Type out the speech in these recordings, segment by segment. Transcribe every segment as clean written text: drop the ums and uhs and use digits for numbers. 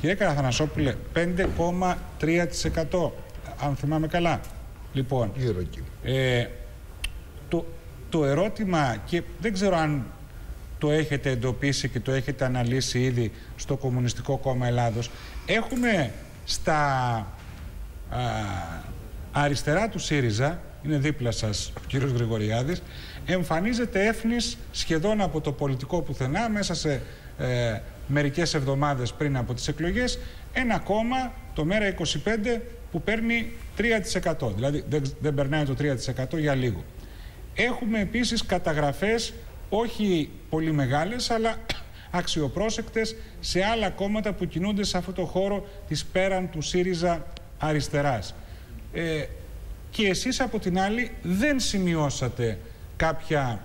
Κύριε Καραθανασόπουλε, 5,3%, αν θυμάμαι καλά. Λοιπόν, το ερώτημα, και δεν ξέρω αν το έχετε εντοπίσει και το έχετε αναλύσει ήδη στο Κομμουνιστικό Κόμμα Ελλάδος, έχουμε στα αριστερά του ΣΥΡΙΖΑ, είναι δίπλα σας ο κύριος Γρηγοριάδης, εμφανίζεται έφνης σχεδόν από το πολιτικό πουθενά, μέσα σε μερικές εβδομάδες πριν από τις εκλογές, ένα κόμμα, το ΜΕΡΑ25, που παίρνει 3%. Δηλαδή δεν περνάει το 3% για λίγο. Έχουμε επίσης καταγραφές, όχι πολύ μεγάλες, αλλά αξιοπρόσεκτες σε άλλα κόμματα που κινούνται σε αυτό το χώρο της πέραν του ΣΥΡΙΖΑ αριστεράς. Και εσείς από την άλλη δεν σημειώσατε κάποια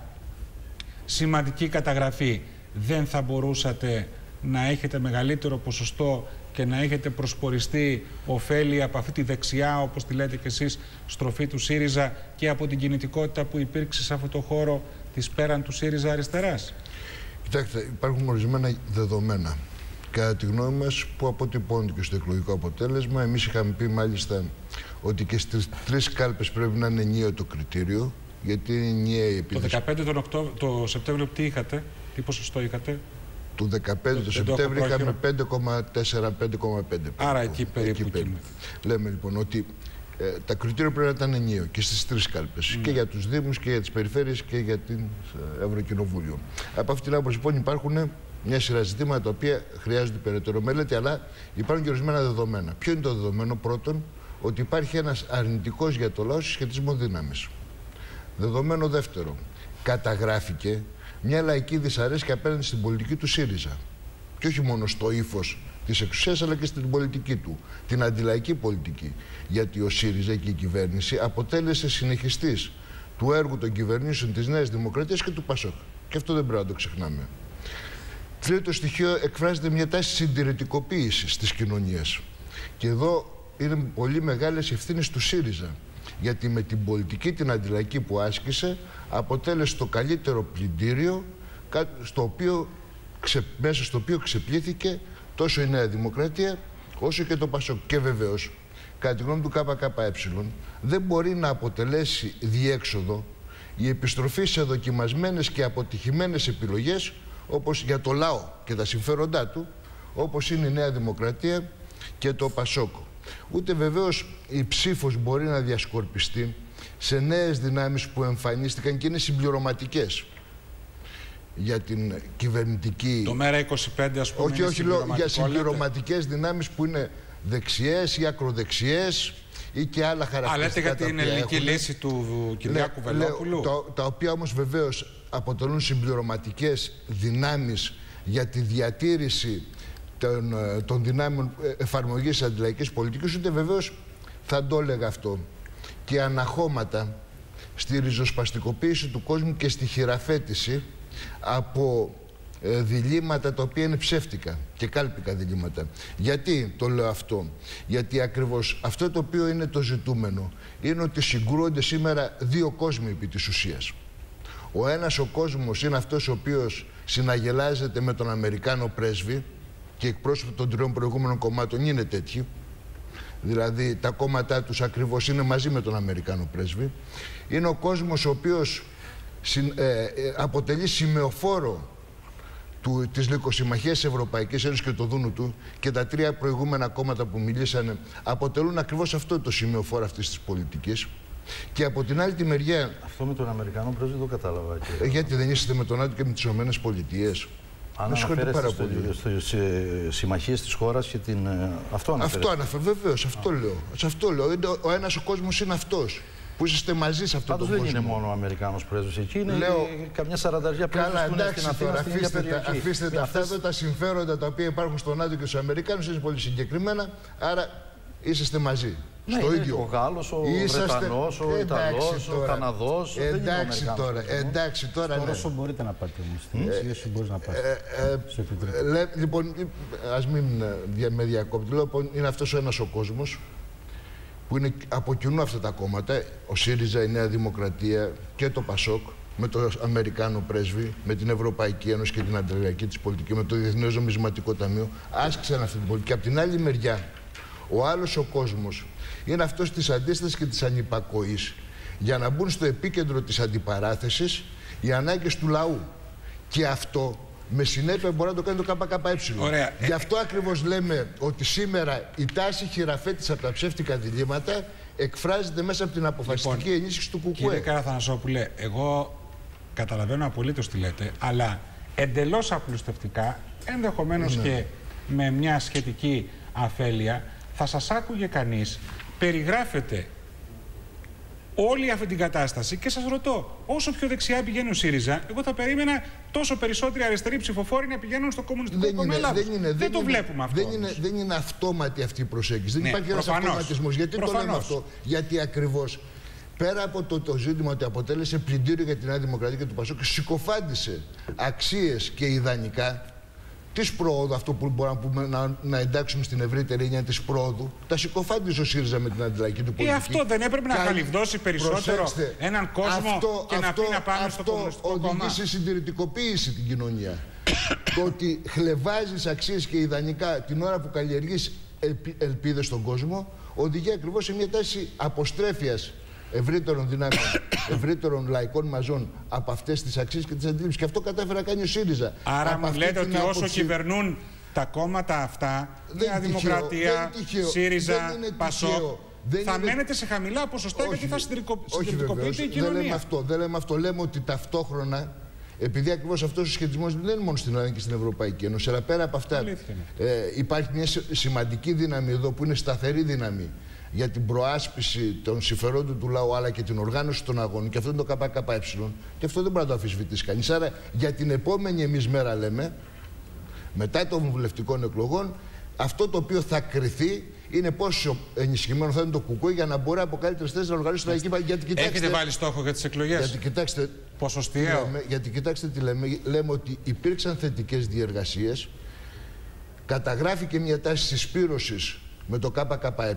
σημαντική καταγραφή. Δεν θα μπορούσατε να έχετε μεγαλύτερο ποσοστό και να έχετε προσποριστεί ωφέλη από αυτή τη δεξιά, όπως τη λέτε και εσείς, στροφή του ΣΥΡΙΖΑ και από την κινητικότητα που υπήρξε σε αυτό το χώρο της πέραν του ΣΥΡΙΖΑ αριστεράς? Κοιτάξτε, υπάρχουν ορισμένα δεδομένα, κατά τη γνώμη μας, που αποτυπώνται και στο εκλογικό αποτέλεσμα. Εμείς είχαμε πει μάλιστα ότι και στις τρεις κάλπες πρέπει να είναι ενιαίο το κριτήριο, γιατί είναι ενιαία η επίδοση. Το Σεπτέμβριο τι είχατε, τι ποσοστό είχατε? Του 15 του Σεπτέμβρη είχαμε 5,4-5,5. Άρα εκεί περίπου. Λέμε λοιπόν ότι τα κριτήρια πρέπει να ήταν ενιαίο και στις τρεις κάλπες. Mm. Και για τους Δήμους και για τις περιφέρειες και για την Ευρωκοινοβούλιο. Από αυτήν την άποψη λοιπόν υπάρχουν μια σειρά ζητήματα τα οποία χρειάζονται περαιτέρω μελέτη, αλλά υπάρχουν και ορισμένα δεδομένα. Ποιο είναι το δεδομένο? Πρώτον, ότι υπάρχει ένας αρνητικός για το λαό συσχετισμό δύναμης. Δεδομένο δεύτερο, καταγράφηκε μια λαϊκή δυσαρέσκεια απέναντι στην πολιτική του ΣΥΡΙΖΑ. Και όχι μόνο στο ύφος της εξουσίας, αλλά και στην πολιτική του. Την αντιλαϊκή πολιτική. Γιατί ο ΣΥΡΙΖΑ και η κυβέρνηση αποτέλεσε συνεχιστής του έργου των κυβερνήσεων της Νέας Δημοκρατίας και του ΠΑΣΟΚ. Και αυτό δεν πρέπει να το ξεχνάμε. Τρίτο στοιχείο, εκφράζεται μια τάση συντηρητικοποίησης της κοινωνίας. Και εδώ είναι πολύ μεγάλες ευθύνες του ΣΥΡΙΖΑ. Γιατί με την πολιτική την αντιλαϊκή που άσκησε αποτέλεσε το καλύτερο πλυντήριο μέσα στο οποίο ξεπλήθηκε τόσο η Νέα Δημοκρατία όσο και το ΠΑΣΟΚ. Και βεβαίως, κατά τη γνώμη του ΚΚΕ, δεν μπορεί να αποτελέσει διέξοδο η επιστροφή σε δοκιμασμένες και αποτυχημένες επιλογές, όπως για το λαό και τα συμφέροντά του, όπως είναι η Νέα Δημοκρατία και το ΠΑΣΟΚ. Ούτε βεβαίως η ψήφος μπορεί να διασκορπιστεί σε νέες δυνάμεις που εμφανίστηκαν και είναι συμπληρωματικές για την κυβερνητική. Το ΜΕΡΑ25, ας πούμε. Όχι, για συμπληρωματικές δυνάμεις που είναι δεξιές ή ακροδεξιές ή και άλλα χαρακτηριστικά. Αλλά λέτε για την ελληνική λύση του Κυριάκου Βελόπουλου. Τα οποία όμως βεβαίως αποτελούν συμπληρωματικές δυνάμεις για τη διατήρηση των δυνάμεων εφαρμογής αντιλαϊκής πολιτικής, ούτε βεβαίως θα το έλεγα αυτό, και αναχώματα στη ριζοσπαστικοποίηση του κόσμου και στη χειραφέτηση από διλήμματα τα οποία είναι ψεύτικα και κάλπικα διλήμματα. Γιατί το λέω αυτό? Γιατί ακριβώς αυτό το οποίο είναι το ζητούμενο είναι ότι συγκρούονται σήμερα δύο κόσμοι επί της ουσίας. Ο ένας ο κόσμος είναι αυτός ο οποίος συναγελάζεται με τον Αμερικάνο πρέσβη, και εκπρόσωποι των τριών προηγούμενων κομμάτων είναι τέτοιοι. Δηλαδή τα κόμματά τους ακριβώς είναι μαζί με τον Αμερικάνο πρέσβη. Είναι ο κόσμος ο οποίος αποτελεί σημεοφόρο της λυκοσυμμαχίας Ευρωπαϊκής Ένωσης και το Δούνου του, και τα τρία προηγούμενα κόμματα που μιλήσανε αποτελούν ακριβώς αυτό το σημεοφόρο αυτής της πολιτικής. Και από την άλλη τη μεριά... Αυτό με τον Αμερικάνο πρέσβη δεν το κατάλαβα. Γιατί δεν είστε με τον ΝΑΤΟ και με τις ΗΠΑ? Αν αναφέρεστε στις συμμαχίες της χώρας και την... Αυτό αναφέρεστε. Αυτό βεβαίως, αυτό λέω. Ο ένας ο κόσμος είναι αυτός που είστε μαζί σε αυτό το κόσμο. Δεν είναι μόνο ο Αμερικάνος πρέσβης εκεί, είναι καμιά σαρανταριά πρέσβης που είναι στην Αθήνα, στην ίδια περιοχή. Αφήστε τα, αυτά τα συμφέροντα τα οποία υπάρχουν στον ΝΑΤΟ και στους Αμερικάνους είναι πολύ συγκεκριμένα, άρα είσαστε μαζί. Στο ίδιο. Ο Γάλλος, ο Βρετανός, ο Ιταλός, ο Καναδός. Εντάξει τώρα. Στο Ρώσο μπορείτε να πάτε όμως. Στην μπορείς να πάτε. Λοιπόν, ας μην με διακόπτει. Λοιπόν, είναι αυτός ο ένας ο κόσμος που είναι από κοινού αυτά τα κόμματα. Ο ΣΥΡΙΖΑ, η Νέα Δημοκρατία και το ΠΑΣΟΚ. με το Αμερικάνο πρέσβη, με την Ευρωπαϊκή Ένωση και την ανταλλαγή της πολιτική, με το Διεθνές Νομισματικό Ταμείο, άσκησαν αυτή την πολιτική. Απ' την άλλη μεριά, ο άλλος ο κόσμος είναι αυτός της αντίστασης και της ανυπακοής, για να μπουν στο επίκεντρο της αντιπαράθεσης οι ανάγκες του λαού. Και αυτό με συνέπεια μπορεί να το κάνει το ΚΚΕ. Ωραία. Γι' αυτό ακριβώς λέμε ότι σήμερα η τάση χειραφέτης από τα ψεύτικα διλήμματα εκφράζεται μέσα από την αποφασιστική ενίσχυση του ΚΚΕ. Κύριε Καραθανασόπουλε, εγώ καταλαβαίνω απολύτως τι λέτε, αλλά εντελώς απλουστευτικά, ενδεχομένως και με μια σχετική αφέλεια, θα σας άκουγε κανείς, περιγράφεται όλη αυτή την κατάσταση και σας ρωτώ, όσο πιο δεξιά πηγαίνει ο ΣΥΡΙΖΑ, εγώ θα περίμενα τόσο περισσότεροι αριστεροί ψηφοφόροι να πηγαίνουν στο Κομμουνιστικό Κόμμα Ελλάδος. Δεν το βλέπουμε αυτό. Δεν είναι αυτόματη αυτή η προσέγγιση. Δεν υπάρχει ένας αυτοματισμός. Γιατί το λέμε αυτό? Γιατί ακριβώς πέρα από το ζήτημα ότι αποτέλεσε πλυντήριο για την Νέα Δημοκρατία και του Πασόκ, συκοφάντησε αξίες και ιδανικά τη πρόοδου, αυτό που μπορούμε να πούμε, να εντάξουμε στην ευρύτερη έννοια τη πρόοδου, τα συκοφάντησε ο ΣΥΡΙΖΑ με την αντιλαϊκή του πολιτική. Αυτό δεν έπρεπε να καλυβδώσει περισσότερο έναν κόσμο και να πει να πάμε στο Κομμουνιστικό Κόμμα? Αυτό οδηγεί σε συντηρητικοποίηση την κοινωνία. Το ότι χλευάζεις αξίες και ιδανικά την ώρα που καλλιεργείς ελπίδες στον κόσμο, οδηγεί ακριβώς σε μια τάση αποστρέφειας ευρύτερων δυνάμεων, ευρύτερων λαϊκών μαζών από αυτές τις αξίες και τις αντιλήψεις. Και αυτό κατάφερε να κάνει ο ΣΥΡΙΖΑ. Άρα μου λέτε ότι όσο κυβερνούν τα κόμματα αυτά, Νέα Δημοκρατία, ΣΥΡΙΖΑ, ΠΑΣΟΚ, θα μένετε σε χαμηλά ποσοστά γιατί θα συντηρητικοποιείται η κοινωνία. Δεν λέμε αυτό. Λέμε ότι ταυτόχρονα, επειδή ακριβώς αυτός ο σχετισμός δεν είναι μόνο στην Ελλάδα και στην Ευρωπαϊκή Ένωση, αλλά πέρα από αυτά υπάρχει μια σημαντική δύναμη εδώ που είναι σταθερή δύναμη για την προάσπιση των συμφερόντων του λαού αλλά και την οργάνωση των αγώνων, και αυτό είναι το ΚΚΕ, και αυτό δεν μπορεί να το αμφισβητήσει κανείς. Άρα για την επόμενη εμείς μέρα λέμε, μετά των βουλευτικών εκλογών, αυτό το οποίο θα κριθεί είναι πόσο ενισχυμένο θα είναι το ΚΚΕ για να μπορεί από καλύτερες θέσεις να οργανώσει την λαϊκή παραγωγή. Έχετε βάλει στόχο για τις εκλογές? Γιατί κοιτάξτε, κοιτάξτε τι λέμε. Λέμε ότι υπήρξαν θετικές διεργασίες, καταγράφηκε μια τάση συσπήρωσης με το ΚΚΕ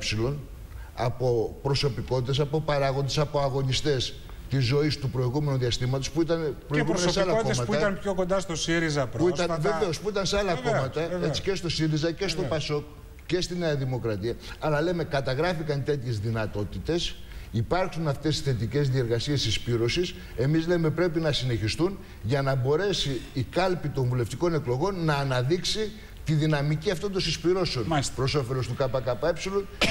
από προσωπικότητες, από παράγοντες, από αγωνιστές της ζωής του προηγούμενου διαστήματος που ήταν προηγούμενες σε άλλα κόμματα. Και προσωπικότητες που ήταν πιο κοντά στο ΣΥΡΙΖΑ πρόσφατα. Που ήταν σε άλλα κόμματα, έτσι, και στο ΣΥΡΙΖΑ και στο ΠΑΣΟΚ και στη Νέα Δημοκρατία. Αλλά λέμε, καταγράφηκαν τέτοιες δυνατότητες, υπάρχουν αυτές οι θετικές διεργασίες συσπήρωσης. Εμείς λέμε πρέπει να συνεχιστούν για να μπορέσει η κάλπη των βουλευτικών εκλογών να αναδείξει τη δυναμική αυτών των συσπηρώσεων προς όφελος του ΚΚΕ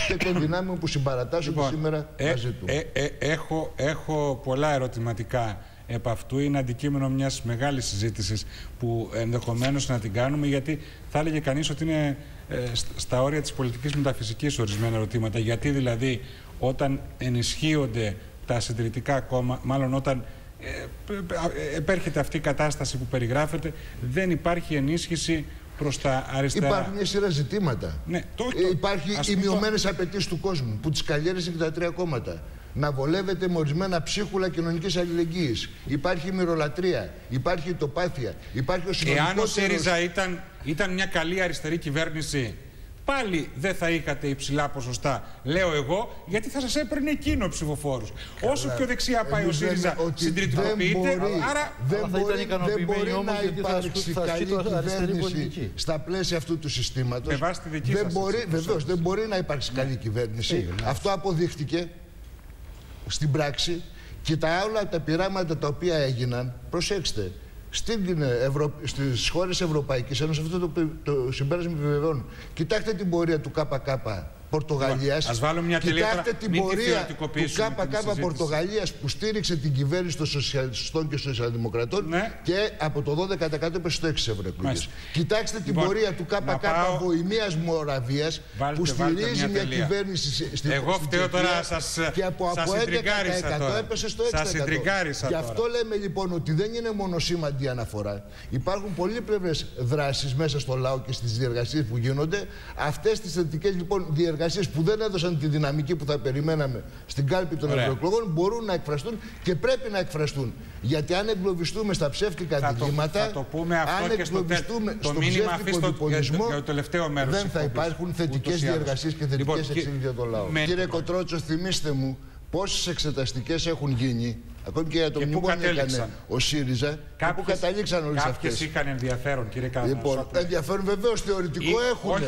και των δυνάμεων που συμπαρατάσσονται σήμερα μαζί του. Έχω πολλά ερωτηματικά επ' αυτού. Είναι αντικείμενο μιας μεγάλης συζήτησης που ενδεχομένως να την κάνουμε, γιατί θα έλεγε κανείς ότι είναι στα όρια της πολιτικής μεταφυσικής ορισμένα ερωτήματα. Γιατί δηλαδή όταν ενισχύονται τα συντηρητικά κόμματα, μάλλον όταν επέρχεται αυτή η κατάσταση που περιγράφεται, δεν υπάρχει ενίσχυση προς τα αριστερά. Υπάρχουν μια σειρά ζητήματα. Ναι, υπάρχει οι μειωμένες απαιτήσεις του κόσμου που τις καλλιέργησαν και τα τρία κόμματα. Να βολεύεται με ορισμένα ψίχουλα κοινωνικής αλληλεγγύης. Υπάρχει η μυρολατρεία, υπάρχει η τοπάθεια, υπάρχει ο συνολικός. Εάν ο ΣΥΡΙΖΑ ήταν μια καλή αριστερή κυβέρνηση, πάλι δεν θα είχατε υψηλά ποσοστά, λέω εγώ, γιατί θα σας έπαιρνε εκείνο ψηφοφόρους. Όσο πιο δεξιά πάει ο ΣΥΡΙΖΑ, συντηρητικοποιείται, άρα δεν μπορεί να υπάρξει καλή κυβέρνηση στα πλαίσια αυτού του συστήματος. Με βάση τη δική σας συστήματος. Βεβαίως, δεν μπορεί να υπάρξει καλή κυβέρνηση. Αυτό αποδείχτηκε στην πράξη, και τα άλλα τα πειράματα τα οποία έγιναν, προσέξτε, στις χώρες Ευρωπαϊκής Ένωσης αυτό το συμπέρασμα επιβεβαιώνει. Κοιτάξτε την πορεία του ΚΚΕ Πορτογαλίας. Κοιτάξτε την πορεία του ΚΚΕ Πορτογαλίας που στήριξε την κυβέρνηση των σοσιαλιστών και σοσιαλδημοκρατών, και από το 12% είπε στο 6% ευρωεκλογές. Κοιτάξτε την πορεία του ΚΚΕ Βοημίας Μοραβίας που στηρίζει μια κυβέρνηση στην Πορτογαλία και από 11% έπεσε στο 6%. Γι' αυτό λέμε λοιπόν ότι δεν είναι μόνο σήμαντη αναφορά. Υπάρχουν πολύπλευρες δράσεις μέσα στο λαό και στις διεργασίες που γίνονται. Αυτές τις θετικές λοιπόν διεργασίες που δεν έδωσαν τη δυναμική που θα περιμέναμε στην κάλπη των ευρωεκλογών μπορούν να εκφραστούν και πρέπει να εκφραστούν. Γιατί αν εγκλωβιστούμε στα ψεύτικα αντιλήματα, αν εγκλωβιστούμε στο ψεύτικο διπολισμό, δεν θα υπάρχουν θετικές διεργασίες και θετικές εξέλιξεις για τον λαό. Κύριε Κοτρότσο, θυμίστε μου πόσες εξεταστικές έχουν γίνει Ακόμη και για το μνημόνιο έκανε ο ΣΥΡΙΖΑ. Κάπου καταλήξαν όλες αυτές. Κάποιες είχαν ενδιαφέρον, κύριε Καραθανασόπουλε. Λοιπόν, ενδιαφέρον βεβαίως, θεωρητικό έχουν. Όχι.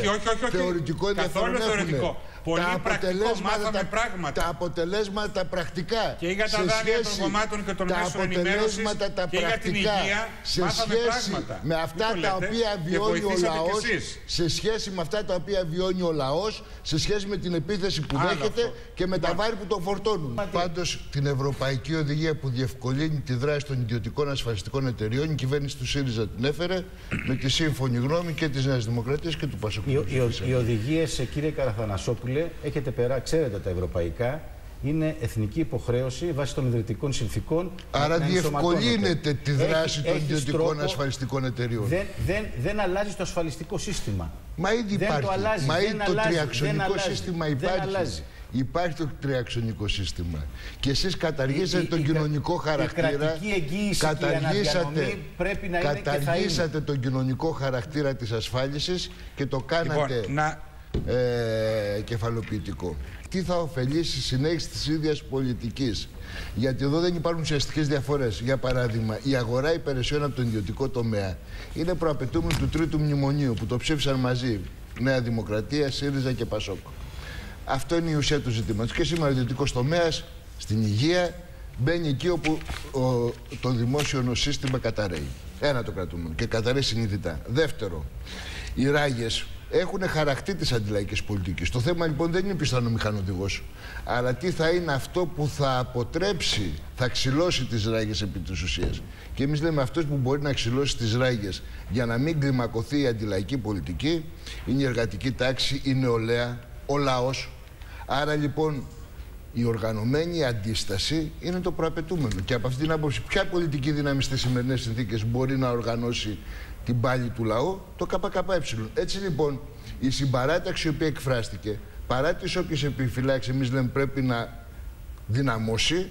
Θεωρητικό ενδιαφέρον. Καθόλου θεωρητικό. Πολύ πρακτικό. Μάθαμε πράγματα. Τα αποτελέσματα πρακτικά. Και για τα δάνεια των κομμάτων και των μέσων ενημέρωσης. Και για την υγεία. Σε σχέση με αυτά τα οποία βιώνει ο λαός. Σε σχέση με αυτά τα οποία βιώνει ο λαός. Σε σχέση με την επίθεση που δέχεται και με τα βάρη που τον φορτώνουν. Πάντως την ευρωπαϊκή οδηγία που διευκολύνει τη δράση των ιδιωτικών ασφαλιστικών εταιριών, η κυβέρνηση του ΣΥΡΙΖΑ την έφερε με τη σύμφωνη γνώμη και της Νέας Δημοκρατίας και του ΠΑΣΟΚ. Οι οδηγίες, κύριε Καραθανασόπουλε, έχετε περάσει, ξέρετε τα ευρωπαϊκά, είναι εθνική υποχρέωση βάσει των ιδρυτικών συνθήκων. Άρα διευκολύνεται τη δράση των ιδιωτικών ασφαλιστικών εταιριών. Δεν αλλάζει το ασφαλιστικό σύστημα. Μα ήδη δεν υπάρχει. Το τριαξονικό σύστημα υπάρχει. Υπάρχει το τριαξονικό σύστημα. Και εσείς καταργήσατε τον κοινωνικό χαρακτήρα. Η κρατική εγγύηση και η αναδιανομή πρέπει να είναι και θα είναι. Καταργήσατε τον κοινωνικό χαρακτήρα της ασφάλισης και το κάνατε... Λοιπόν, κεφαλοποιητικό. Τι θα ωφελήσει η συνέχιση της ίδιας πολιτικής? Γιατί εδώ δεν υπάρχουν ουσιαστικές διαφορές. Για παράδειγμα, η αγορά υπηρεσιών από τον ιδιωτικό τομέα είναι προαπαιτούμενη του τρίτου μνημονίου που το ψήφισαν μαζί Νέα Δημοκρατία, ΣΥΡΙΖΑ και ΠΑΣΟΚ. Αυτό είναι η ουσία του ζητήματος. Και σήμερα ο ιδιωτικός τομέας στην υγεία μπαίνει εκεί όπου το δημόσιο σύστημα καταραίει. Ένα το κρατούμενο. Και καταραίει συνειδητά. Δεύτερο, οι ράγες έχουν χαρακτή της αντιλαϊκής πολιτικής. Το θέμα λοιπόν δεν είναι ποιος θα είναι ο μηχανοδηγός, αλλά τι θα είναι αυτό που θα αποτρέψει, θα ξυλώσει τις ράγες επί της ουσίας. Και εμείς λέμε αυτός που μπορεί να ξυλώσει τις ράγες για να μην κλιμακωθεί η αντιλαϊκή πολιτική είναι η εργατική τάξη, η νεολαία, ο λαός. Άρα λοιπόν η οργανωμένη αντίσταση είναι το προαπαιτούμενο. Και από αυτήν την άποψη, ποια πολιτική δύναμη στις σημερινές συνθήκες μπορεί να οργανώσει την πάλη του λαού? Το ΚΚΕ. Έτσι λοιπόν η συμπαράταξη η οποία εκφράστηκε, παρά τις όποιες επιφυλάξεις εμείς λέμε πρέπει να δυναμώσει,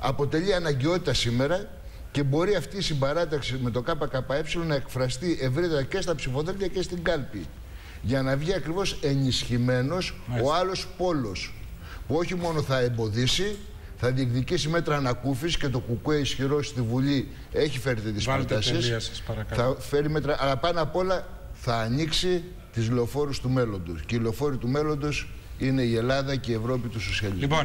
αποτελεί αναγκαιότητα σήμερα και μπορεί αυτή η συμπαράταξη με το ΚΚΕ να εκφραστεί ευρύτερα και στα ψηφοδέλτια και στην κάλπη, για να βγει ακριβώς ενισχυμένος ο άλλος πόλος, που όχι μόνο θα εμποδίσει, θα διεκδικήσει μέτρα ανακούφιση και το ΚΚΕ ισχυρό στη Βουλή έχει φέρει τις προτάσεις. Θα φέρει μέτρα, αλλά πάνω απ' όλα θα ανοίξει τις λεωφόρους του μέλλοντος. Και οι λεωφόροι του μέλλοντος είναι η Ελλάδα και η Ευρώπη του σοσιαλισμού. Λοιπόν.